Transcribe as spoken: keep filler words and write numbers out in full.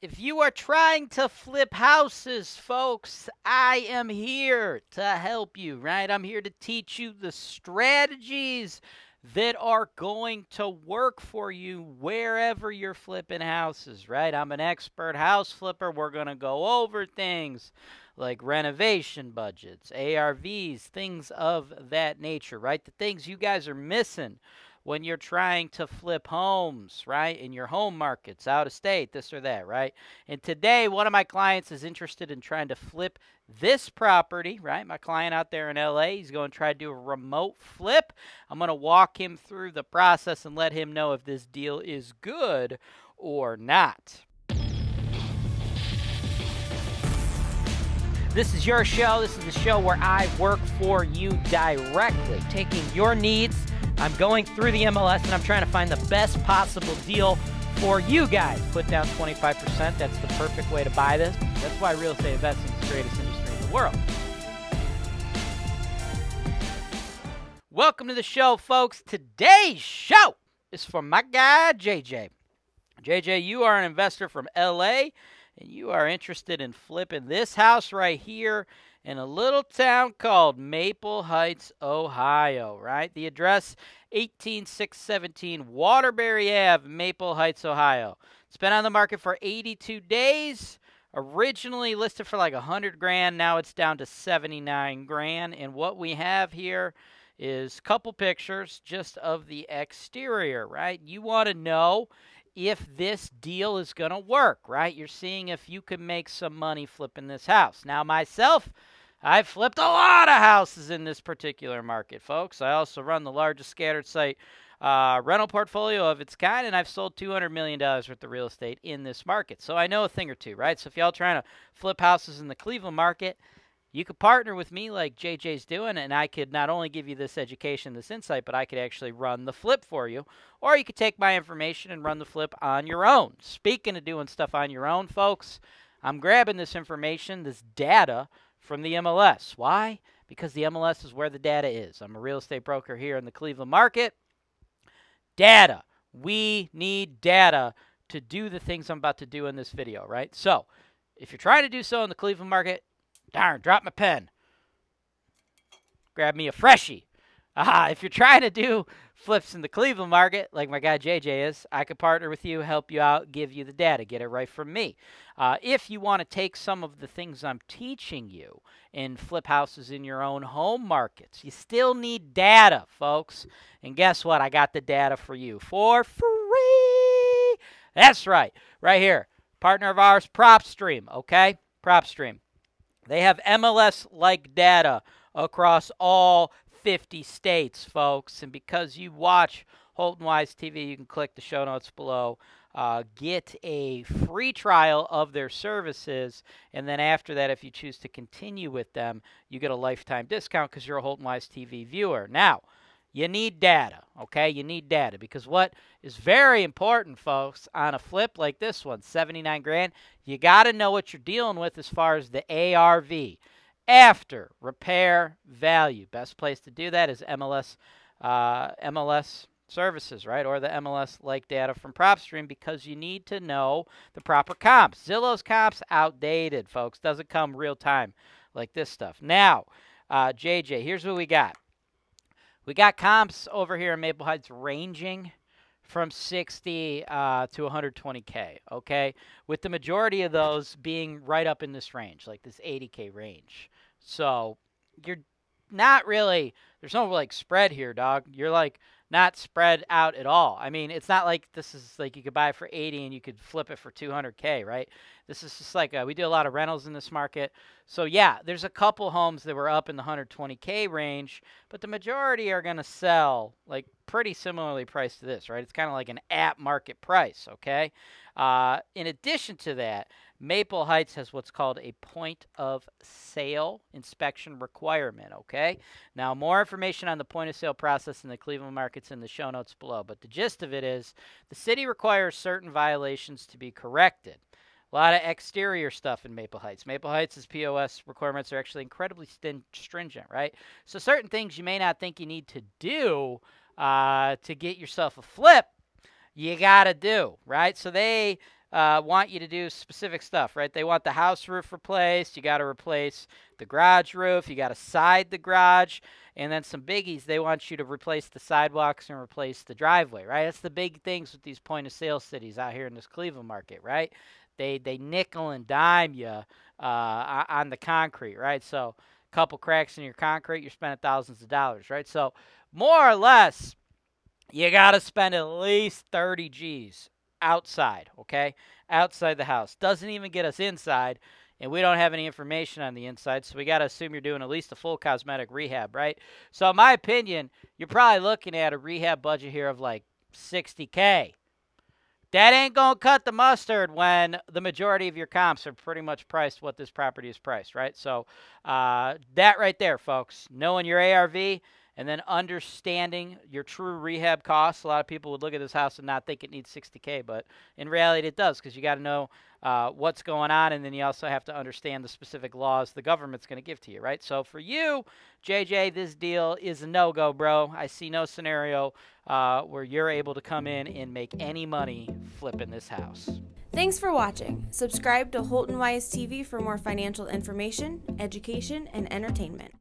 If you are trying to flip houses, folks, I am here to help you, right? I'm here to teach you the strategies that are going to work for you wherever you're flipping houses, right? I'm an expert house flipper. We're going to go over things like renovation budgets, A R Vs, things of that nature, right? The things you guys are missing when you're trying to flip homes, right, in your home markets, out of state, this or that, right? And today, one of my clients is interested in trying to flip this property, right? My client out there in L A, he's going to try to do a remote flip. I'm going to walk him through the process and let him know if this deal is good or not. This is your show. This is the show where I work for you directly, taking your needs. I'm going through the M L S, and I'm trying to find the best possible deal for you guys. Put down twenty-five percent. That's the perfect way to buy this. That's why real estate investing is the greatest industry in the world. Welcome to the show, folks. Today's show is for my guy, J J. J J, you are an investor from L A, and you are interested in flipping this house right here in a little town called Maple Heights, Ohio, right? The address, eighteen six seventeen Waterbury Avenue, Maple Heights, Ohio. It's been on the market for eighty-two days. Originally listed for like a hundred grand. Now it's down to seventy-nine grand. And what we have here is a couple pictures just of the exterior, right? You want to know if this deal is going to work, right? You're seeing if you can make some money flipping this house. Now, myself, I've flipped a lot of houses in this particular market, folks. I also run the largest scattered site uh, rental portfolio of its kind, and I've sold two hundred million dollars worth of real estate in this market. So I know a thing or two, right? So if y'all trying to flip houses in the Cleveland market, you could partner with me like J J's doing, and I could not only give you this education, this insight, but I could actually run the flip for you. Or you could take my information and run the flip on your own. Speaking of doing stuff on your own, folks, I'm grabbing this information, this data, from the M L S. Why? Because the M L S is where the data is. I'm a real estate broker here in the Cleveland market. Data. We need data to do the things I'm about to do in this video, right? So if you're trying to do so in the Cleveland market, darn, drop my pen. Grab me a freshie. Aha, if you're trying to do flips in the Cleveland market, like my guy J J is, I could partner with you, help you out, give you the data, get it right from me. Uh, if you want to take some of the things I'm teaching you and flip houses in your own home markets, you still need data, folks. And guess what? I got the data for you for free. That's right. Right here. Partner of ours, PropStream, okay? PropStream. They have M L S-like data across all fifty states, folks. And because you watch Holton Wise T V, you can click the show notes below. Uh, get a free trial of their services. And then after that, if you choose to continue with them, you get a lifetime discount because you're a Holton Wise T V viewer. Now, you need data, okay? You need data because what is very important, folks, on a flip like this one, seventy-nine grand, you got to know what you're dealing with as far as the A R V, after repair value. Best place to do that is M L S, uh, M L S services, right, or the M L S-like data from PropStream because you need to know the proper comps. Zillow's comps outdated, folks. Doesn't come real time like this stuff. Now, uh, J J, here's what we got. We got comps over here in Maple Heights ranging from sixty uh, to one hundred twenty K, okay, with the majority of those being right up in this range, like this eighty K range. So you're not really – there's no, like, spread here, dog. You're, like, not spread out at all. I mean, it's not like this is – like you could buy it for eighty and you could flip it for two hundred K, right? This is just like – we do a lot of rentals in this market. So, yeah, there's a couple homes that were up in the one hundred twenty K range, but the majority are going to sell, like, pretty similarly priced to this, right? It's kind of like an at-market price, okay? Uh, in addition to that, Maple Heights has what's called a point-of-sale inspection requirement, okay? Now, more information on the point-of-sale process in the Cleveland market's in the show notes below, but the gist of it is the city requires certain violations to be corrected. A lot of exterior stuff in Maple Heights. Maple Heights' P O S requirements are actually incredibly st- stringent, right? So certain things you may not think you need to do uh, to get yourself a flip, you got to do, right? So they uh, want you to do specific stuff, right? They want the house roof replaced. You got to replace the garage roof. You got to side the garage. And then some biggies, they want you to replace the sidewalks and replace the driveway, right? That's the big things with these point-of-sale cities out here in this Cleveland market, right? They, they nickel and dime you uh, on the concrete, right? So a couple cracks in your concrete, you're spending thousands of dollars, right? So more or less, you got to spend at least thirty G's outside, okay? Outside the house. Doesn't even get us inside. And we don't have any information on the inside, so we got to assume you're doing at least a full cosmetic rehab, right? So in my opinion, you're probably looking at a rehab budget here of like sixty K. That ain't going to cut the mustard when the majority of your comps are pretty much priced what this property is priced, right? So uh, that right there, folks, knowing your A R V and then understanding your true rehab costs. A lot of people would look at this house and not think it needs sixty K, but in reality it does, because you got to know Uh, what's going on, and then you also have to understand the specific laws the government's going to give to you, right? So for you, J J, this deal is a no-go, bro. I see no scenario uh, where you're able to come in and make any money flipping this house. Thanks for watching. Subscribe to Holton Wise T V for more financial information, education, and entertainment.